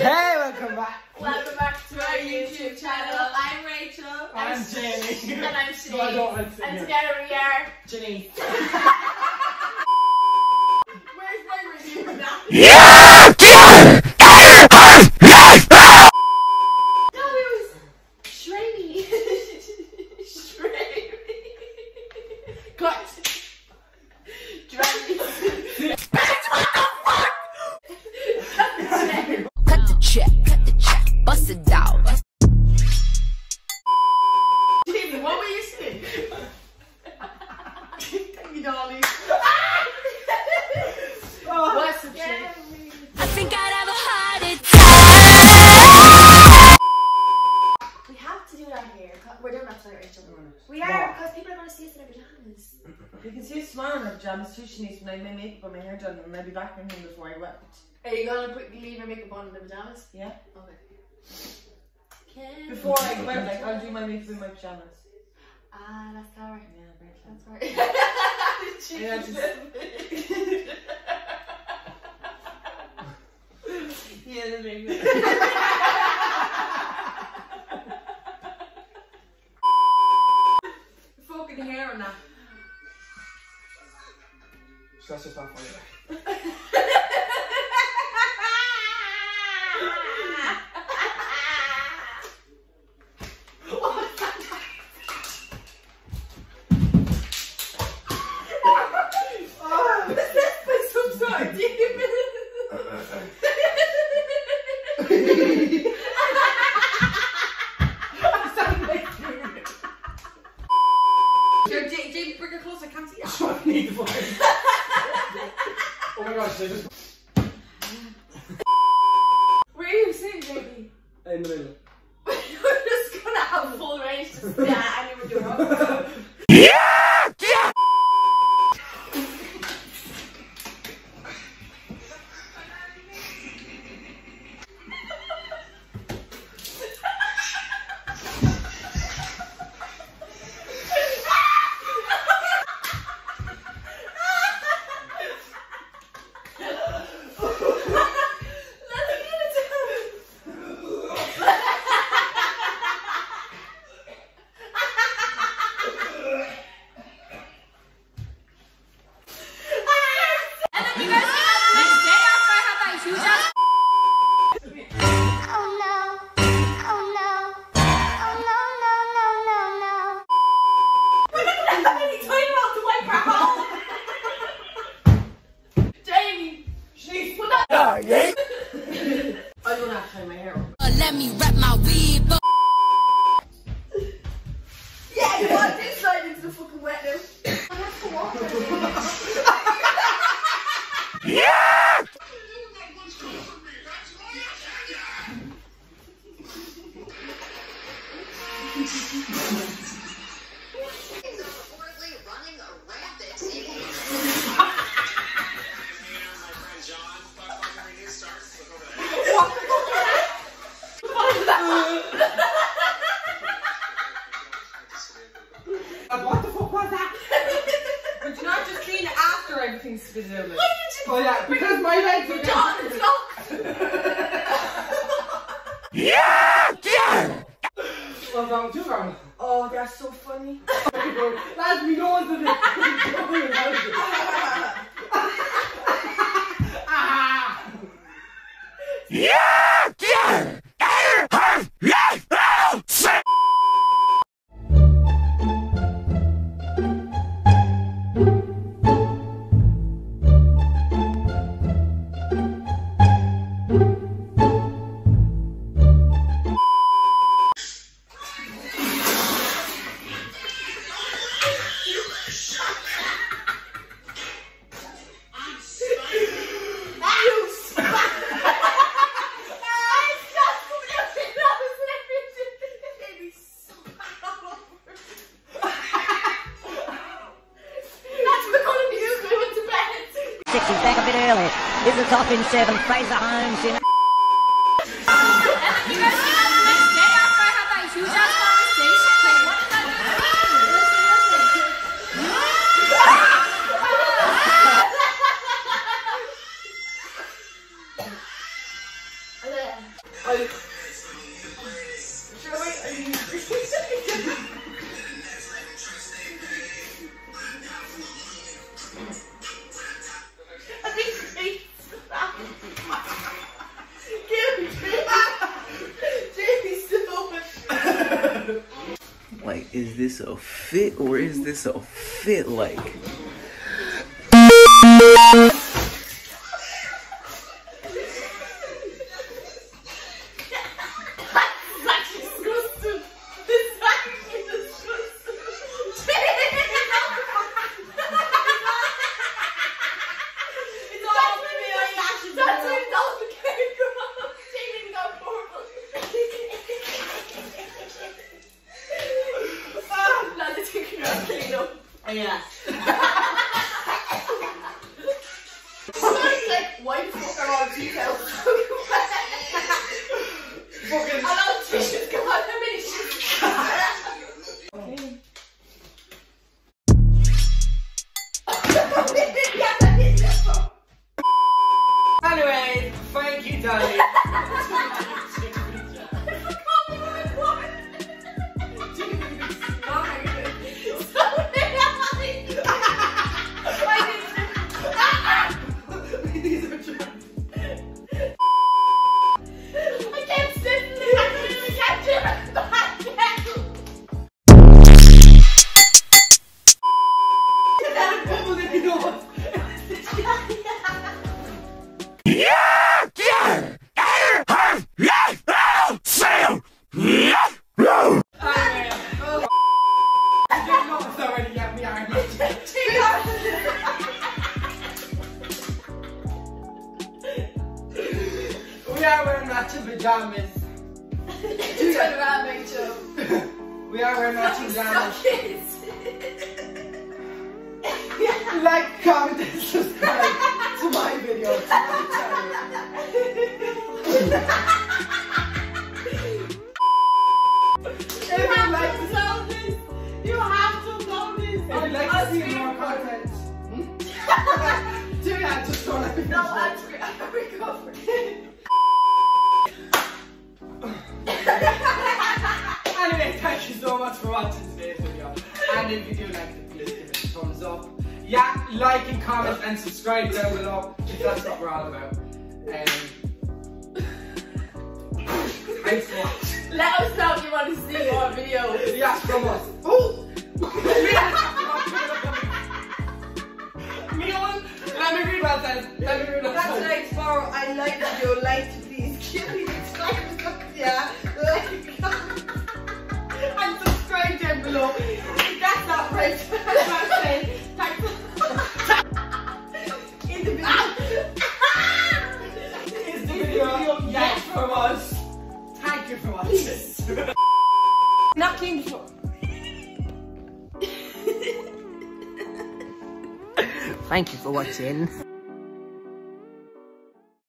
Hey, welcome back. Welcome back to our YouTube channel. I'm Rachel. I'm Jenny. And I'm Shanice. No, I don't want to sing. And together we are Jenny. Where's my review for that? Yeah! That was Shravy. Shravy. Guys. You can see us smiling at pajamas too, Shanice, when I make my makeup and my hair done, and I'll be back in here before I wet. Are you gonna leave your makeup on in the pajamas? Yeah. Okay. Before I wet, like, I'll do my makeup in my pajamas. Ah, that's clever. Yeah, very clever. That's right. Yeah, just... yeah, that's very good. Hair or not? So that's just not funny. Where are you sitting, baby? In the middle. You're just gonna have full range to stare at anyone you're up. Yeah! Yeah! Oh, that's so funny. Lads, we know what's in it. Yeah! Yeah! Back a bit early. This is top in 7. Fraser Holmes in. You guys see on the next day after I had that huge ass conversation. Like, what did I do? Like, is this a fit or is this a fit? Like, yeah. Somebody's like, why the fuck are all details so wet? I love tissues, come on, how many tissues? Okay. Anyways, thank you, darling. We are wearing matching pajamas. Turn around, Rachel. We are wearing matching pajamas. Like, comment, and subscribe to my video. To my if you like to know this, you have to know this. If you like to see more content, do that. Just don't let me know. No, I'm recovering. Anyway, thank you so much for watching today's video, and if you do like it, please give it a thumbs up. Yeah, like and comment and subscribe down below, because that's what we're all about. Thanks for watching. Let us know if you want to see more videos. Yeah, from us. Let me read about that. That's like for I like your light, please give me a thumbs up. Yeah. And subscribe down below. That's not right. That's what I'm saying. Thanks. In the video. Is the video yes from us. Thank you for watching. Nothing for. Thank you for watching.